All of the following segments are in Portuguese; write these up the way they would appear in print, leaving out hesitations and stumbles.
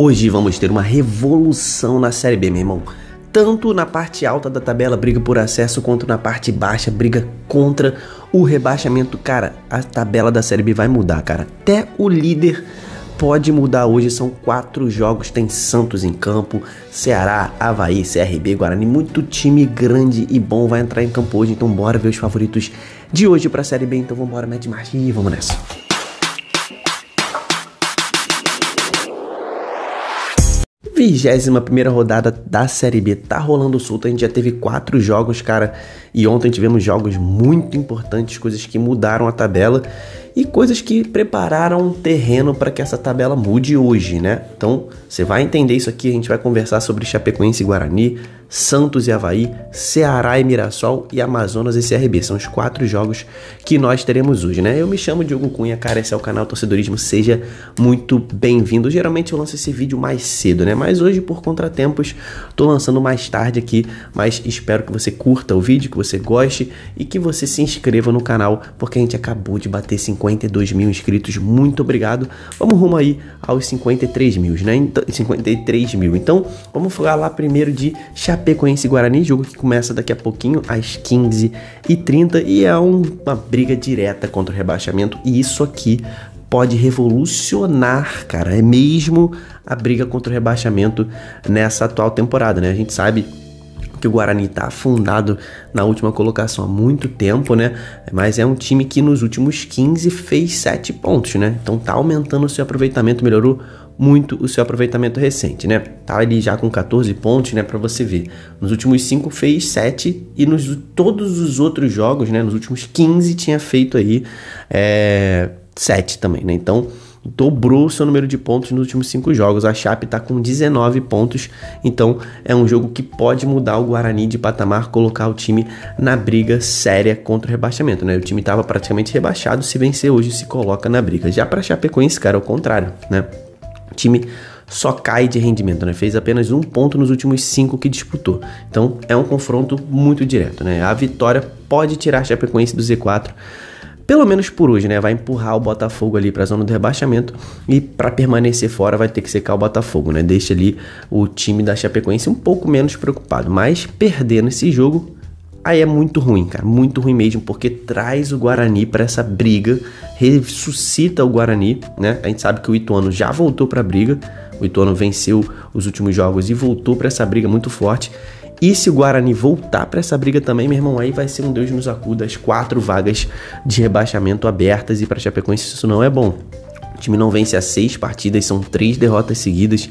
Hoje vamos ter uma revolução na Série B, meu irmão. Tanto na parte alta da tabela, briga por acesso, quanto na parte baixa, briga contra o rebaixamento. Cara, a tabela da Série B vai mudar, cara. Até o líder pode mudar hoje. São 4 jogos, tem Santos em campo, Ceará, Avaí, CRB, Guarani. Muito time grande e bom vai entrar em campo hoje, então bora ver os favoritos de hoje pra Série B. Então vambora, mete marcha e vamos nessa. Vigésima primeira rodada da Série B, tá rolando solto, a gente já teve 4 jogos, cara, e ontem tivemos jogos muito importantes, coisas que mudaram a tabela e coisas que prepararam um terreno para que essa tabela mude hoje, né? Então, você vai entender isso aqui, a gente vai conversar sobre Chapecoense e Guarani, Santos e Avaí, Ceará e Mirassol e Amazonas e CRB. São os 4 jogos que nós teremos hoje, né? Eu me chamo Diogo Cunha, cara, esse é o canal Torcedorismo, seja muito bem-vindo. Geralmente eu lanço esse vídeo mais cedo, né? Mas hoje, por contratempos, tô lançando mais tarde aqui, mas espero que você curta o vídeo, que você goste e que você se inscreva no canal, porque a gente acabou de bater 52 mil inscritos, muito obrigado. Vamos rumo aí aos 53 mil, né? Então, 53 mil. Então, vamos falar lá primeiro de Chapecoense e Guarani, jogo que começa daqui a pouquinho, às 15h30, e é uma briga direta contra o rebaixamento, e isso aqui pode revolucionar, cara, é mesmo a briga contra o rebaixamento nessa atual temporada, né? A gente sabe que o Guarani tá afundado na última colocação há muito tempo, né? Mas é um time que nos últimos 15 fez 7 pontos, né? Então tá aumentando o seu aproveitamento, melhorou muito o seu aproveitamento recente, né? Tá ali já com 14 pontos, né? Pra você ver. Nos últimos 5 fez 7 e nos todos os outros jogos, né? Nos últimos 15 tinha feito aí 7 também, né? Então dobrou seu número de pontos nos últimos 5 jogos. A Chape tá com 19 pontos, então é um jogo que pode mudar o Guarani de patamar, colocar o time na briga séria contra o rebaixamento, né? O time tava praticamente rebaixado, se vencer hoje se coloca na briga. Já pra Chapecoense, cara, é o contrário, né? O time só cai de rendimento, né? Fez apenas 1 ponto nos últimos 5 que disputou. Então é um confronto muito direto, né? A vitória pode tirar a Chapecoense do G4, pelo menos por hoje, né? Vai empurrar o Botafogo ali para a zona do rebaixamento e para permanecer fora vai ter que secar o Botafogo, né? Deixa ali o time da Chapecoense um pouco menos preocupado, mas perdendo esse jogo aí é muito ruim, cara, muito ruim mesmo, porque traz o Guarani para essa briga, ressuscita o Guarani, né? A gente sabe que o Ituano já voltou para a briga, o Ituano venceu os últimos jogos e voltou para essa briga muito forte. E se o Guarani voltar para essa briga também, meu irmão, aí vai ser um Deus nos acuda, as 4 vagas de rebaixamento abertas, e para Chapecoense isso não é bom. O time não vence há 6 partidas, são 3 derrotas seguidas,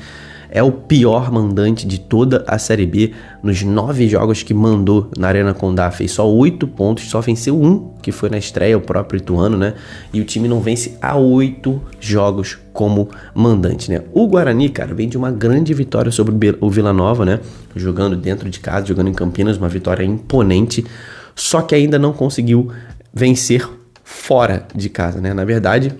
é o pior mandante de toda a Série B. Nos 9 jogos que mandou na Arena Condá, fez só 8 pontos, só venceu 1, que foi na estreia, o próprio Ituano, né? E o time não vence há 8 jogos como mandante, né? O Guarani, cara, vem de uma grande vitória sobre o Vila Nova, né? Jogando dentro de casa, jogando em Campinas, uma vitória imponente, só que ainda não conseguiu vencer fora de casa, né? Na verdade,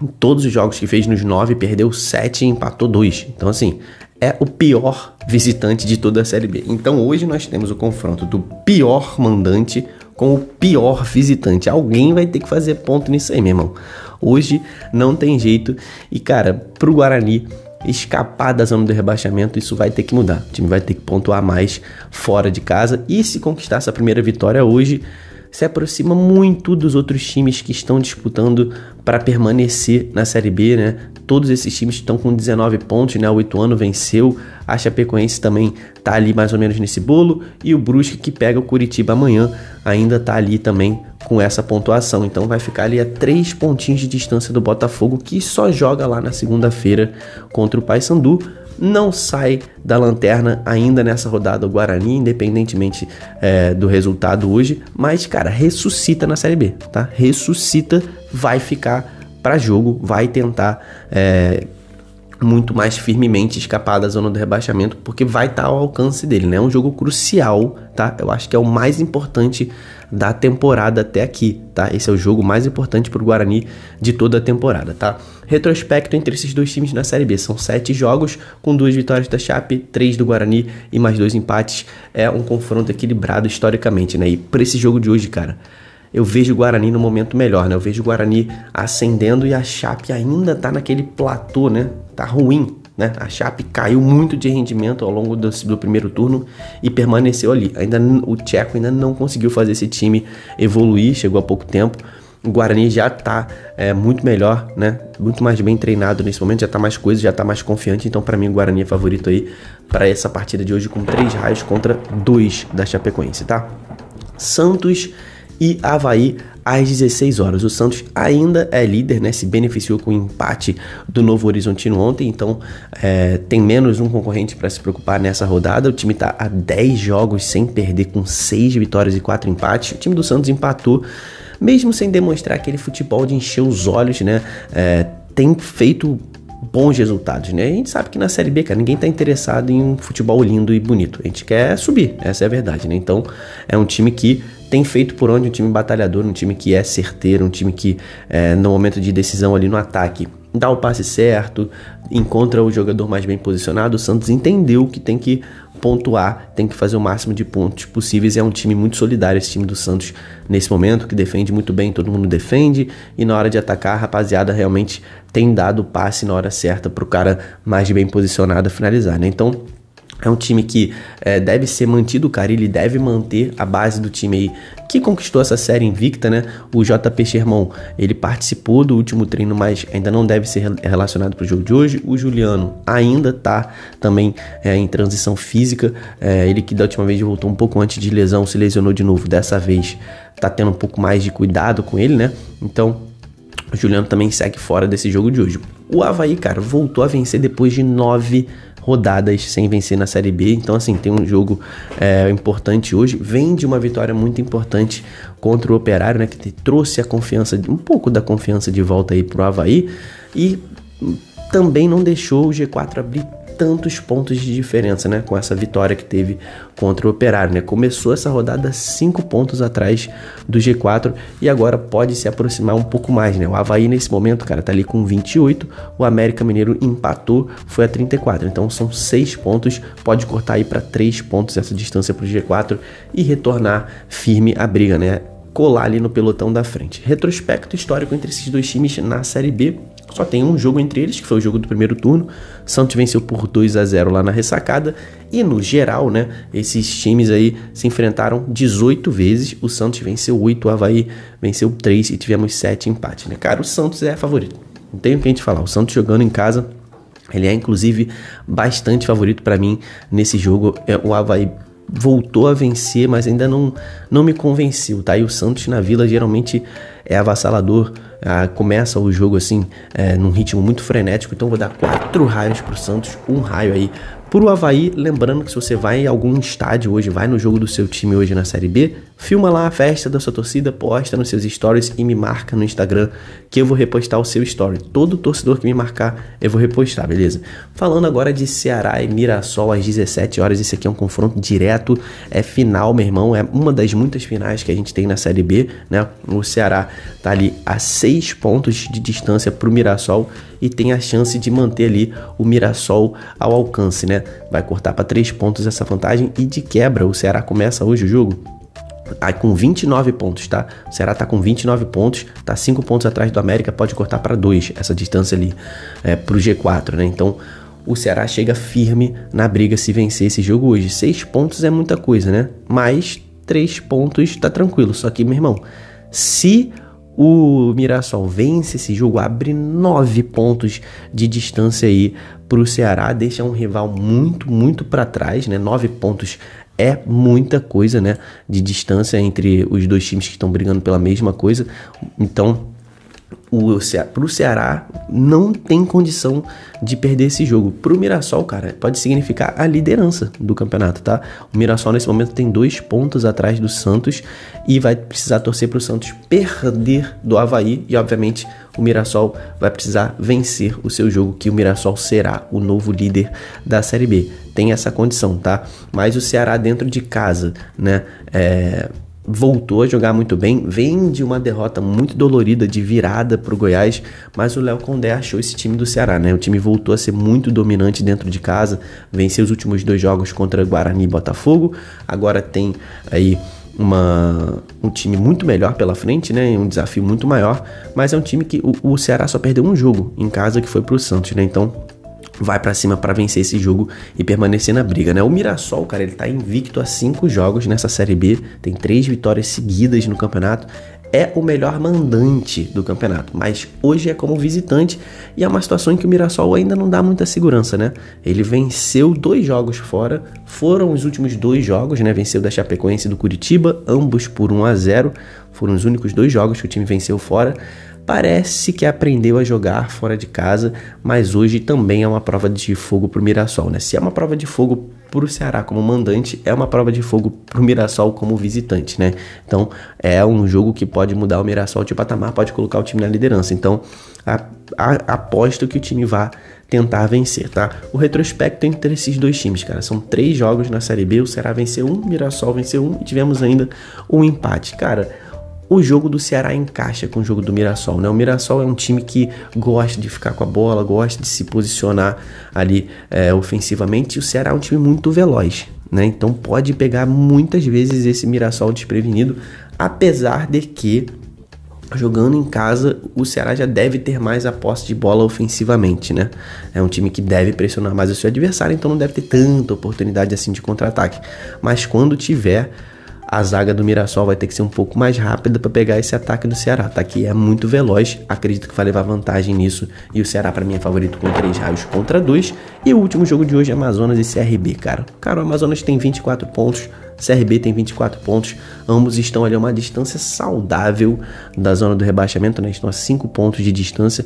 em todos os jogos que fez, nos 9, perdeu 7 e empatou 2. Então, assim, é o pior visitante de toda a Série B. Então, hoje nós temos o confronto do pior mandante com o pior visitante. Alguém vai ter que fazer ponto nisso aí, meu irmão. Hoje não tem jeito. E, cara, pro Guarani escapar da zona do rebaixamento, isso vai ter que mudar. O time vai ter que pontuar mais fora de casa. E se conquistar essa primeira vitória hoje, se aproxima muito dos outros times que estão disputando para permanecer na Série B, né? Todos esses times estão com 19 pontos, né? O Ituano venceu, a Chapecoense também tá ali mais ou menos nesse bolo, e o Brusque, que pega o Curitiba amanhã, ainda tá ali também com essa pontuação. Então vai ficar ali a 3 pontinhos de distância do Botafogo, que só joga lá na segunda-feira contra o Paysandu. Não sai da lanterna ainda nessa rodada o Guarani, independentemente do resultado hoje. Mas, cara, ressuscita na Série B, tá? Ressuscita, vai ficar pra jogo, vai tentar muito mais firmemente escapar da zona do rebaixamento, porque vai estar ao alcance dele, né? É um jogo crucial, tá? Eu acho que é o mais importante da temporada até aqui, tá? Esse é o jogo mais importante pro Guarani de toda a temporada, tá? Retrospecto entre esses 2 times na Série B, são 7 jogos, com 2 vitórias da Chape, 3 do Guarani e mais 2 empates. É um confronto equilibrado historicamente, né? E pra esse jogo de hoje, cara, eu vejo o Guarani no momento melhor, né? Eu vejo o Guarani ascendendo e a Chape ainda tá naquele platô, né? Tá ruim, né? A Chape caiu muito de rendimento ao longo do primeiro turno e permaneceu ali. Ainda, o Tcheco ainda não conseguiu fazer esse time evoluir, chegou há pouco tempo. O Guarani já tá muito melhor, né? Muito mais bem treinado nesse momento, já tá mais coisa, já tá mais confiante. Então, para mim, o Guarani é favorito aí para essa partida de hoje, com 3 raios contra 2 da Chapecoense, tá? Santos e Avaí às 16 horas. O Santos ainda é líder, né? Se beneficiou com o empate do Novo Horizontino ontem, então tem menos um concorrente para se preocupar nessa rodada. O time tá a 10 jogos sem perder, com 6 vitórias e 4 empates. O time do Santos empatou, mesmo sem demonstrar aquele futebol de encher os olhos, né? Tem feito bons resultados, né? A gente sabe que na Série B, cara, ninguém tá interessado em um futebol lindo e bonito. A gente quer subir, essa é a verdade, né? Então, é um time que tem feito por onde, um time batalhador, um time que é certeiro, um time que, no momento de decisão ali no ataque, dá o passe certo, encontra o jogador mais bem posicionado. O Santos entendeu que tem que pontuar, tem que fazer o máximo de pontos possíveis. É um time muito solidário, esse time do Santos nesse momento, que defende muito bem, todo mundo defende, e na hora de atacar, a rapaziada realmente tem dado o passe na hora certa pro cara mais bem posicionado finalizar, né? Então, é um time que deve ser mantido, cara, ele deve manter a base do time aí, que conquistou essa série invicta, né? O JP Sherman, ele participou do último treino, mas ainda não deve ser relacionado para o jogo de hoje. O Juliano ainda tá também em transição física, ele que da última vez voltou um pouco antes de lesão, se lesionou de novo, dessa vez tá tendo um pouco mais de cuidado com ele, né? Então, o Juliano também segue fora desse jogo de hoje. O Avaí, cara, voltou a vencer depois de 9 rodadas sem vencer na Série B, então assim, tem um jogo importante hoje, vem de uma vitória muito importante contra o Operário, né, que trouxe a confiança, um pouco da confiança de volta aí pro Avaí, e também não deixou o G4 abrir tantos pontos de diferença, né, com essa vitória que teve contra o Operário, né, começou essa rodada 5 pontos atrás do G4 e agora pode se aproximar um pouco mais, né? O Avaí nesse momento, cara, tá ali com 28, o América Mineiro empatou, foi a 34, então são 6 pontos, pode cortar aí para 3 pontos essa distância pro G4 e retornar firme a briga, né? Colar ali no pelotão da frente. Retrospecto histórico entre esses dois times na Série B, só tem um jogo entre eles, que foi o jogo do primeiro turno. Santos venceu por 2-0 lá na ressacada. E no geral, né, esses times aí se enfrentaram 18 vezes. O Santos venceu 8, o Avaí venceu 3 e tivemos 7 empates, né? Cara, o Santos é favorito, não tem o que a gente falar. O Santos jogando em casa, ele é inclusive bastante favorito para mim nesse jogo. O Avaí voltou a vencer, mas ainda não me convenceu, tá? E o Santos na Vila geralmente é avassalador, começa o jogo assim, num ritmo muito frenético. Então vou dar 4 raios pro Santos, 1 raio aí pro Avaí. Lembrando que se você vai em algum estádio hoje, vai no jogo do seu time hoje na Série B, filma lá a festa da sua torcida, posta nos seus stories e me marca no Instagram, que eu vou repostar o seu story. Todo torcedor que me marcar, eu vou repostar, beleza? Falando agora de Ceará e Mirassol às 17 horas, esse aqui é um confronto direto, é final, meu irmão, é uma das muitas finais que a gente tem na Série B, né? O Ceará tá ali a 6 pontos de distância pro Mirassol e tem a chance de manter ali o Mirassol ao alcance, né? Vai cortar para 3 pontos essa vantagem e de quebra o Ceará começa hoje o jogo com 29 pontos, tá? O Ceará tá com 29 pontos, tá 5 pontos atrás do América, pode cortar para 2 essa distância ali pro G4, né? Então o Ceará chega firme na briga se vencer esse jogo hoje. 6 pontos é muita coisa, né? Mas 3 pontos tá tranquilo. Só que, meu irmão, se o Mirassol vence esse jogo, abre 9 pontos de distância aí pro Ceará, deixa um rival muito para trás, né? 9 pontos é muita coisa, né, de distância entre os dois times que estão brigando pela mesma coisa. Então, pro Ceará não tem condição de perder esse jogo. Pro Mirassol, cara, pode significar a liderança do campeonato, tá? O Mirassol nesse momento tem 2 pontos atrás do Santos e vai precisar torcer pro Santos perder do Avaí e, obviamente, o Mirassol vai precisar vencer o seu jogo, que o Mirassol será o novo líder da Série B. Tem essa condição, tá? Mas o Ceará dentro de casa, né, voltou a jogar muito bem, vem de uma derrota muito dolorida, de virada para o Goiás, mas o Léo Condé achou esse time do Ceará, né? O time voltou a ser muito dominante dentro de casa, venceu os últimos 2 jogos contra Guarani e Botafogo, agora tem aí um time muito melhor pela frente, né? Um desafio muito maior, mas é um time que o Ceará só perdeu um jogo em casa, que foi para o Santos, né? Então vai pra cima pra vencer esse jogo e permanecer na briga, né? O Mirassol, cara, ele tá invicto a 5 jogos nessa Série B, tem 3 vitórias seguidas no campeonato, é o melhor mandante do campeonato, mas hoje é como visitante e é uma situação em que o Mirassol ainda não dá muita segurança, né? Ele venceu 2 jogos fora, foram os últimos 2 jogos, né? Venceu da Chapecoense e do Curitiba, ambos por 1-0, foram os únicos 2 jogos que o time venceu fora. Parece que aprendeu a jogar fora de casa, mas hoje também é uma prova de fogo pro Mirassol, né? Se é uma prova de fogo pro Ceará como mandante, é uma prova de fogo pro Mirassol como visitante, né? Então é um jogo que pode mudar o Mirassol de patamar, pode colocar o time na liderança. Então aposto que o time vá tentar vencer, tá? O retrospecto entre esses dois times, cara, são 3 jogos na Série B, o Ceará venceu 1, o Mirassol venceu 1 e tivemos ainda um empate, cara. O jogo do Ceará encaixa com o jogo do Mirassol, né? O Mirassol é um time que gosta de ficar com a bola, gosta de se posicionar ali ofensivamente. E o Ceará é um time muito veloz, né? Então pode pegar muitas vezes esse Mirassol desprevenido, apesar de que jogando em casa o Ceará já deve ter mais a posse de bola ofensivamente, né? É um time que deve pressionar mais o seu adversário, então não deve ter tanta oportunidade assim de contra-ataque. Mas quando tiver, a zaga do Mirassol vai ter que ser um pouco mais rápida para pegar esse ataque do Ceará, tá? Que é muito veloz, acredito que vai levar vantagem nisso. E o Ceará, para mim, é favorito com 3 raios contra 2. E o último jogo de hoje é Amazonas e CRB, cara. Cara, o Amazonas tem 24 pontos, CRB tem 24 pontos. Ambos estão ali a uma distância saudável da zona do rebaixamento, né? Estão a 5 pontos de distância.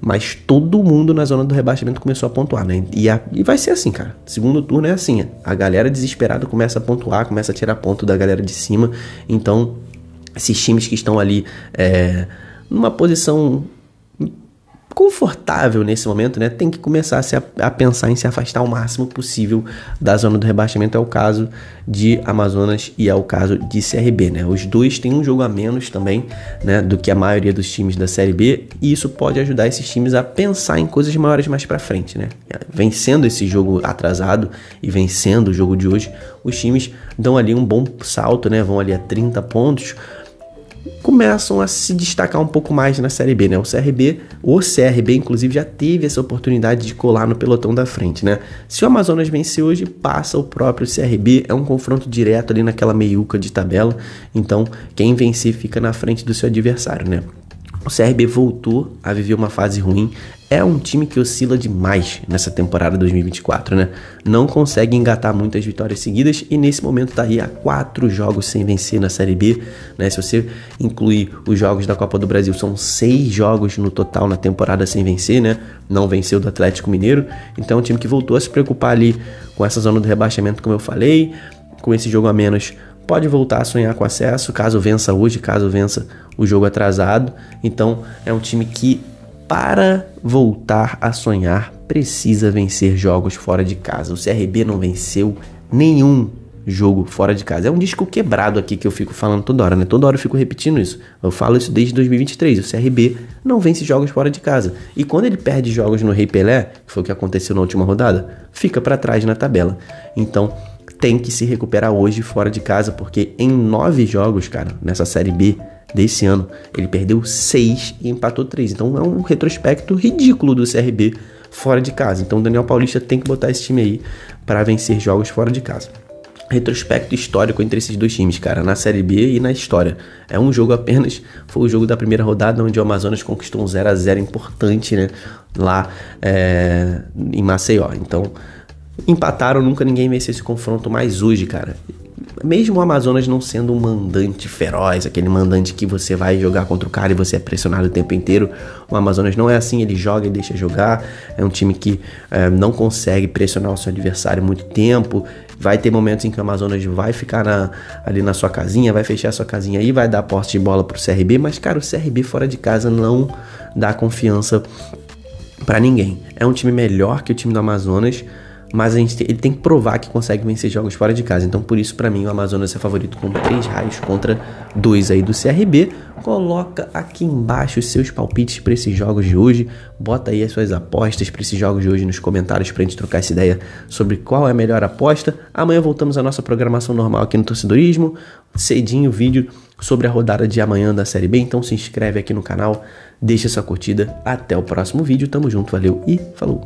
Mas todo mundo na zona do rebaixamento começou a pontuar, né? E vai ser assim, cara. Segundo turno é assim, a galera desesperada começa a pontuar, começa a tirar ponto da galera de cima. Então, esses times que estão ali numa posição confortável nesse momento, né, tem que começar a pensar em se afastar o máximo possível da zona do rebaixamento. É o caso de Amazonas e é o caso de CRB, né? Os dois têm um jogo a menos também, né, do que a maioria dos times da Série B, e isso pode ajudar esses times a pensar em coisas maiores mais pra frente, né? Vencendo esse jogo atrasado e vencendo o jogo de hoje, os times dão ali um bom salto, né? Vão ali a 30 pontos, começam a se destacar um pouco mais na Série B, né? O CRB, inclusive, já teve essa oportunidade de colar no pelotão da frente, né? Se o Amazonas vencer hoje, passa o próprio CRB, é um confronto direto ali naquela meiuca de tabela, então quem vencer fica na frente do seu adversário, né? O CRB voltou a viver uma fase ruim, é um time que oscila demais nessa temporada 2024, né? Não consegue engatar muitas vitórias seguidas e nesse momento tá aí a 4 jogos sem vencer na Série B, né? Se você incluir os jogos da Copa do Brasil, são 6 jogos no total na temporada sem vencer, né? Não venceu do Atlético Mineiro, então é um time que voltou a se preocupar ali com essa zona do rebaixamento, como eu falei, com esse jogo a menos. Pode voltar a sonhar com acesso, caso vença hoje, caso vença o jogo atrasado. Então é um time que, para voltar a sonhar, precisa vencer jogos fora de casa. O CRB não venceu nenhum jogo fora de casa. É um disco quebrado aqui que eu fico falando toda hora, né? Toda hora eu fico repetindo isso. Eu falo isso desde 2023. O CRB não vence jogos fora de casa. E quando ele perde jogos no Rei Pelé, que foi o que aconteceu na última rodada, fica para trás na tabela. Então tem que se recuperar hoje fora de casa, porque em 9 jogos, cara, nessa Série B desse ano, ele perdeu 6 e empatou 3. Então é um retrospecto ridículo do CRB fora de casa. Então o Daniel Paulista tem que botar esse time aí para vencer jogos fora de casa. Retrospecto histórico entre esses dois times, cara, na Série B e na história. É um jogo apenas, foi o jogo da primeira rodada, onde o Amazonas conquistou um 0-0 importante, né, lá em Maceió. Então empataram, nunca ninguém venceu esse confronto, mas hoje, cara, mesmo o Amazonas não sendo um mandante feroz, aquele mandante que você vai jogar contra o cara e você é pressionado o tempo inteiro, o Amazonas não é assim, ele joga e deixa jogar, é um time que não consegue pressionar o seu adversário muito tempo, vai ter momentos em que o Amazonas vai ficar ali na sua casinha, vai fechar a sua casinha e vai dar posse de bola pro CRB, mas, cara, o CRB fora de casa não dá confiança pra ninguém. É um time melhor que o time do Amazonas, mas ele tem que provar que consegue vencer jogos fora de casa. Então, por isso, pra mim, o Amazonas é favorito com 3 raios contra 2 aí do CRB. Coloca aqui embaixo os seus palpites pra esses jogos de hoje. Bota aí as suas apostas pra esses jogos de hoje nos comentários pra gente trocar essa ideia sobre qual é a melhor aposta. Amanhã voltamos à nossa programação normal aqui no Torcedorismo. Cedinho o vídeo sobre a rodada de amanhã da Série B. Então, se inscreve aqui no canal, deixa sua curtida. Até o próximo vídeo. Tamo junto, valeu e falou!